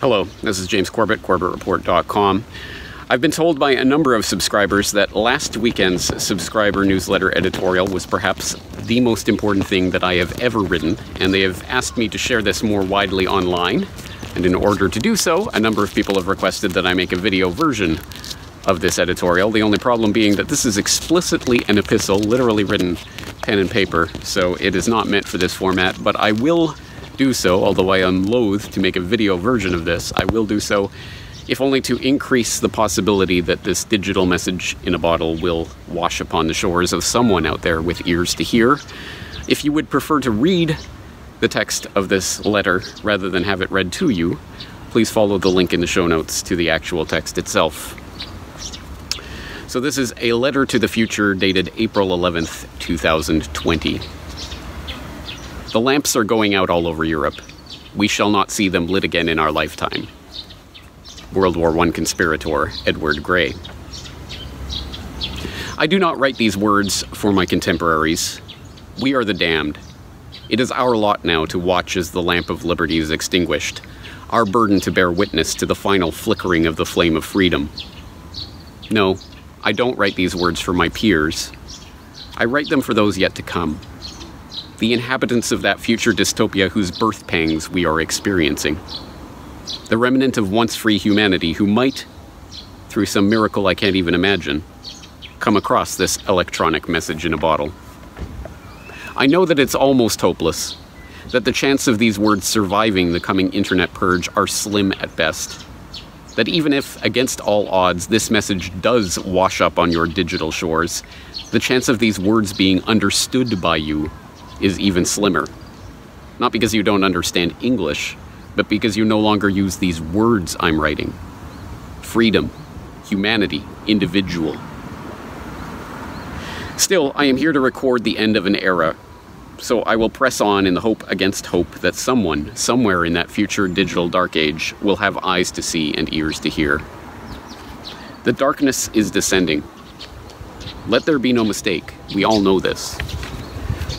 Hello, this is James Corbett, CorbettReport.com. I've been told by a number of subscribers that last weekend's subscriber newsletter editorial was perhaps the most important thing that I have ever written, and they have asked me to share this more widely online. And in order to do so, a number of people have requested that I make a video version of this editorial, the only problem being that this is explicitly an epistle, literally written pen and paper, so it is not meant for this format, but I will do so, although I am loath to make a video version of this, I will do so, if only to increase the possibility that this digital message in a bottle will wash upon the shores of someone out there with ears to hear. If you would prefer to read the text of this letter rather than have it read to you, please follow the link in the show notes to the actual text itself. So this is a letter to the future dated April 11th, 2020. The lamps are going out all over Europe. We shall not see them lit again in our lifetime. World War I conspirator Edward Grey. I do not write these words for my contemporaries. We are the damned. It is our lot now to watch as the lamp of liberty is extinguished, our burden to bear witness to the final flickering of the flame of freedom. No, I don't write these words for my peers. I write them for those yet to come. The inhabitants of that future dystopia whose birth pangs we are experiencing. The remnant of once-free humanity who might, through some miracle I can't even imagine, come across this electronic message in a bottle. I know that it's almost hopeless, that the chance of these words surviving the coming internet purge are slim at best, that even if, against all odds, this message does wash up on your digital shores, the chance of these words being understood by you is even slimmer. Not because you don't understand English, but because you no longer use these words I'm writing. Freedom, humanity, individual. Still, I am here to record the end of an era, so I will press on in the hope against hope that someone, somewhere in that future digital dark age, will have eyes to see and ears to hear. The darkness is descending. Let there be no mistake, we all know this.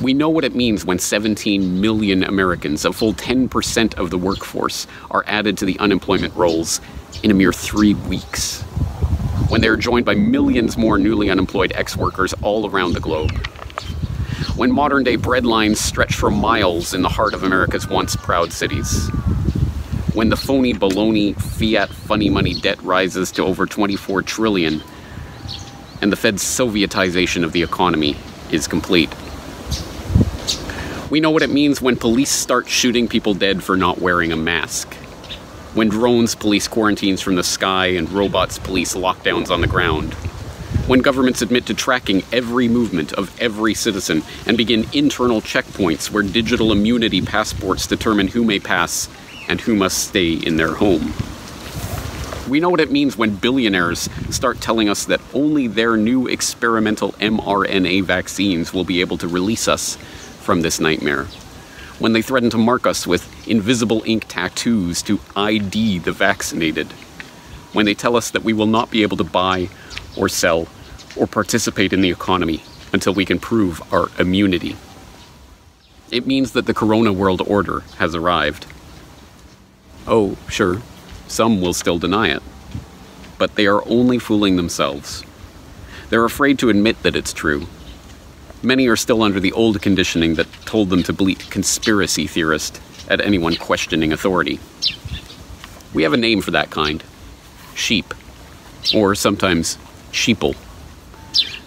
We know what it means when 17 million Americans, a full 10% of the workforce, are added to the unemployment rolls in a mere 3 weeks. When they are joined by millions more newly unemployed ex-workers all around the globe. When modern-day bread lines stretch for miles in the heart of America's once proud cities. When the phony baloney fiat funny money debt rises to over $24 trillion and the Fed's Sovietization of the economy is complete. We know what it means when police start shooting people dead for not wearing a mask. When drones police quarantines from the sky and robots police lockdowns on the ground. When governments admit to tracking every movement of every citizen and begin internal checkpoints where digital immunity passports determine who may pass and who must stay in their home. We know what it means when billionaires start telling us that only their new experimental mRNA vaccines will be able to release us from this nightmare, when they threaten to mark us with invisible ink tattoos to ID the vaccinated, when they tell us that we will not be able to buy or sell or participate in the economy until we can prove our immunity. It means that the Corona World Order has arrived. Oh, sure, some will still deny it, but they are only fooling themselves. They're afraid to admit that it's true. Many are still under the old conditioning that told them to bleat conspiracy theorist at anyone questioning authority. We have a name for that kind. Sheep. Or sometimes sheeple.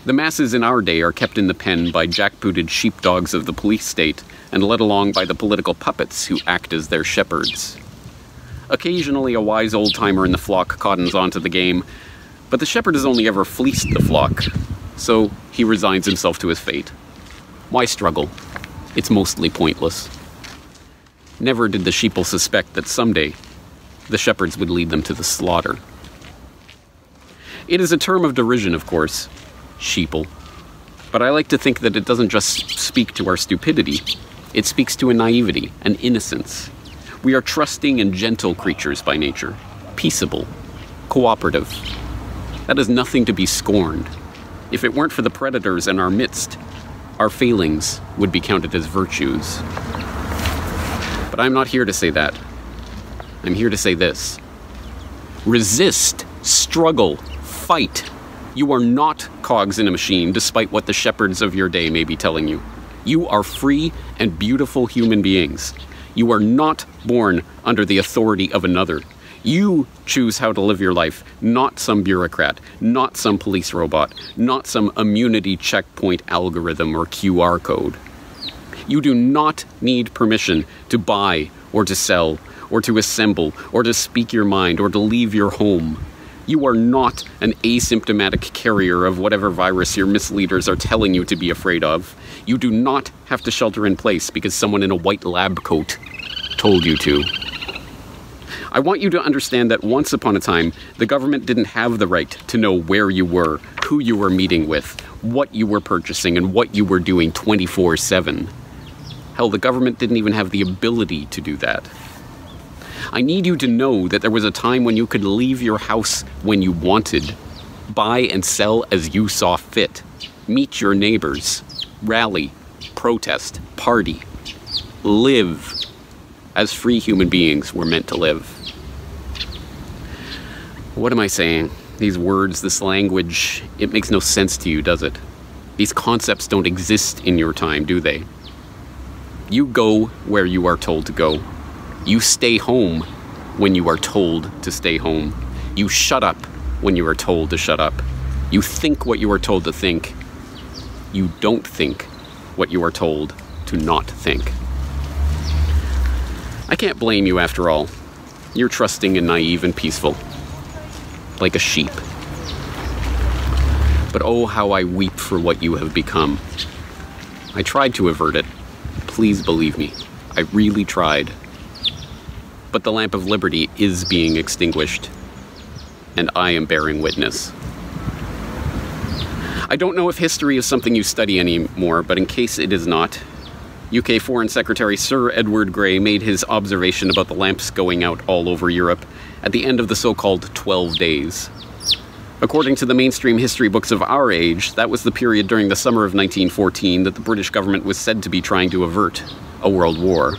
The masses in our day are kept in the pen by jackbooted sheepdogs of the police state and led along by the political puppets who act as their shepherds. Occasionally a wise old-timer in the flock cottons onto the game, but the shepherd has only ever fleeced the flock. So he resigns himself to his fate. Why struggle? It's mostly pointless. Never did the sheeple suspect that someday the shepherds would lead them to the slaughter. It is a term of derision, of course, sheeple, but I like to think that it doesn't just speak to our stupidity, it speaks to a naivety, an innocence. We are trusting and gentle creatures by nature, peaceable, cooperative. That is nothing to be scorned. If it weren't for the predators in our midst, our failings would be counted as virtues. But I'm not here to say that. I'm here to say this. Resist, struggle, fight. You are not cogs in a machine, despite what the shepherds of your day may be telling you. You are free and beautiful human beings. You are not born under the authority of another. You choose how to live your life, not some bureaucrat, not some police robot, not some immunity checkpoint algorithm or QR code. You do not need permission to buy or to sell or to assemble or to speak your mind or to leave your home. You are not an asymptomatic carrier of whatever virus your misleaders are telling you to be afraid of. You do not have to shelter in place because someone in a white lab coat told you to. I want you to understand that once upon a time, the government didn't have the right to know where you were, who you were meeting with, what you were purchasing, and what you were doing 24/7. Hell, the government didn't even have the ability to do that. I need you to know that there was a time when you could leave your house when you wanted, buy and sell as you saw fit, meet your neighbors, rally, protest, party, live as free human beings were meant to live. What am I saying? These words, this language, it makes no sense to you, does it? These concepts don't exist in your time, do they? You go where you are told to go. You stay home when you are told to stay home. You shut up when you are told to shut up. You think what you are told to think. You don't think what you are told to not think. I can't blame you after all. You're trusting and naive and peaceful, like a sheep. But oh, how I weep for what you have become. I tried to avert it. Please believe me, I really tried. But the lamp of liberty is being extinguished, and I am bearing witness. I don't know if history is something you study anymore, but in case it is not, UK Foreign Secretary Sir Edward Grey made his observation about the lamps going out all over Europe at the end of the so-called 12 days. According to the mainstream history books of our age, that was the period during the summer of 1914 that the British government was said to be trying to avert a world war.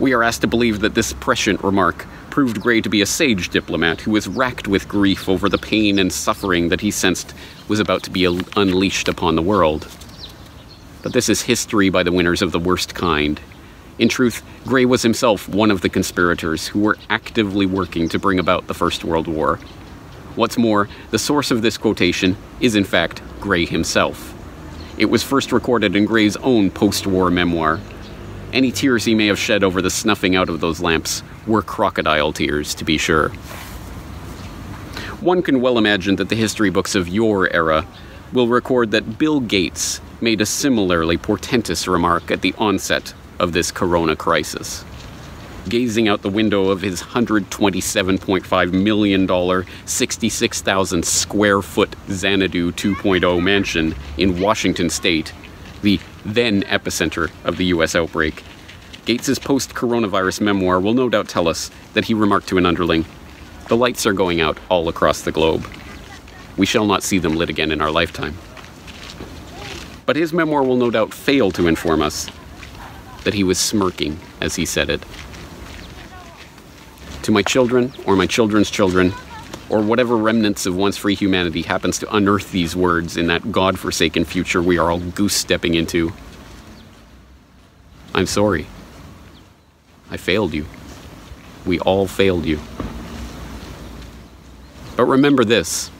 We are asked to believe that this prescient remark proved Grey to be a sage diplomat who was racked with grief over the pain and suffering that he sensed was about to be unleashed upon the world. But this is history by the winners of the worst kind. In truth, Grey was himself one of the conspirators who were actively working to bring about the First World War. What's more, the source of this quotation is in fact Grey himself. It was first recorded in Grey's own post-war memoir. Any tears he may have shed over the snuffing out of those lamps were crocodile tears, to be sure. One can well imagine that the history books of your era will record that Bill Gates made a similarly portentous remark at the onset of this corona crisis. Gazing out the window of his $127.5 million, 66,000 square foot Xanadu 2.0 mansion in Washington state, the then epicenter of the US outbreak, Gates's post-coronavirus memoir will no doubt tell us that he remarked to an underling, "The lights are going out all across the globe. We shall not see them lit again in our lifetime." But his memoir will no doubt fail to inform us that he was smirking as he said it. To my children, or my children's children, or whatever remnants of once free humanity happens to unearth these words in that godforsaken future we are all goose-stepping into, I'm sorry. I failed you. We all failed you. But remember this.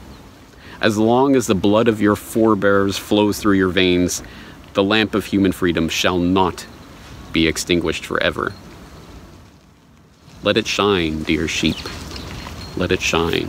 As long as the blood of your forebears flows through your veins, the lamp of human freedom shall not be extinguished forever. Let it shine, dear sheep. Let it shine.